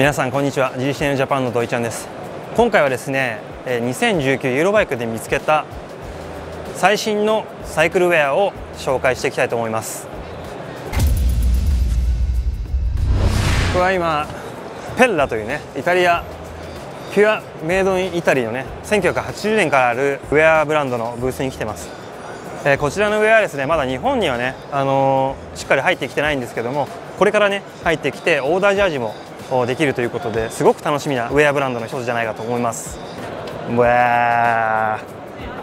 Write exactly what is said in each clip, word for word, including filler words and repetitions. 皆さんこんにちは、 ジーシーエヌ ジャパンの土井ちゃんです。今回はですね、にせんじゅうきゅうユーロバイクで見つけた最新のサイクルウェアを紹介していきたいと思います。これは今ペッラというね、イタリアピュアメイドインイタリーのね、せんきゅうひゃくはちじゅうねんからあるウェアブランドのブースに来てます。えー、こちらのウェアはですね、まだ日本にはね、あのー、しっかり入ってきてないんですけども、これからね入ってきてオーダージャージもできるということで、すごく楽しみなウェアブランドの一つじゃないかと思います。うわ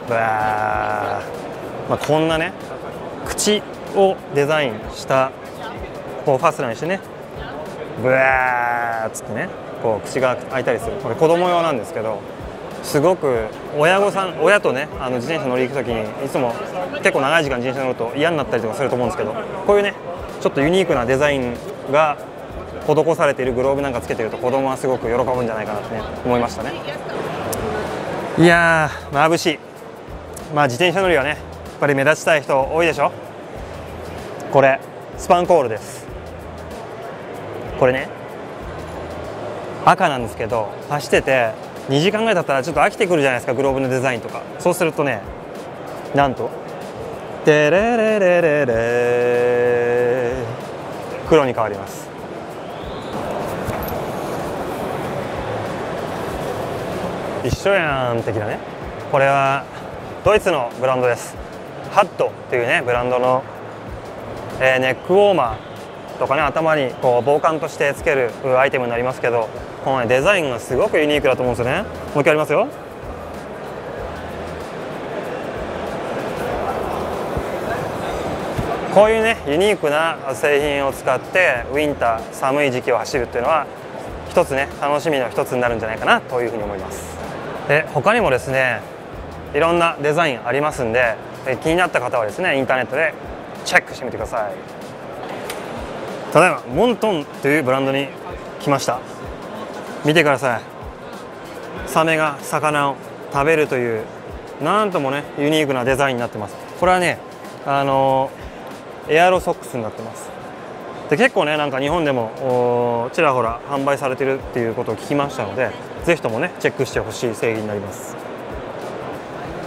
ーうわー、まあ、こんなね口をデザインしたこうファスナーにしてね、ブワーっつってね、こう口が開いたりする、これ子供用なんですけど、すごく親御さん親とね、あの自転車乗り行く時にいつも結構長い時間自転車乗ると嫌になったりとかすると思うんですけど、こういうねちょっとユニークなデザインが施されているグローブなんかつけてると、子供はすごく喜ぶんじゃないかなってね思いましたね。いやー眩しい。まあ自転車乗りはねやっぱり目立ちたい人多いでしょ。これスパンコールです。これね赤なんですけど、走っててにじかんぐらい経ったらちょっと飽きてくるじゃないですか、グローブのデザインとか。そうするとね、なんとテレレレレレ黒に変わります。一緒やん的なね。これはドイツのブランドです。ハットというねブランドの、えー、ネックウォーマーとかね、頭にこう防寒としてつけるアイテムになりますけど、この、ね、デザインがすごくユニークだと思うんですよね。もう一回やりますよ。こういうねユニークな製品を使ってウィンター寒い時期を走るっていうのは一つね楽しみの一つになるんじゃないかなというふうに思います。で他にもですねいろんなデザインありますんで、気になった方はですねインターネットでチェックしてみてください。ただいまモントンというブランドに来ました。見てください、サメが魚を食べるという、なんともねユニークなデザインになってます。これはねあのエアロソックスになってます。で結構ねなんか日本でもちらほら販売されてるっていうことを聞きましたので、是非ともねチェックしてほしい製品になります。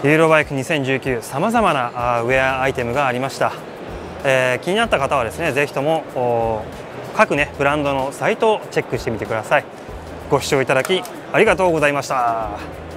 ユーロバイクにせんじゅうきゅう、さまざまなウェアアイテムがありました。えー、気になった方はですね、ぜひとも各ねブランドのサイトをチェックしてみてください。ご視聴いただきありがとうございました。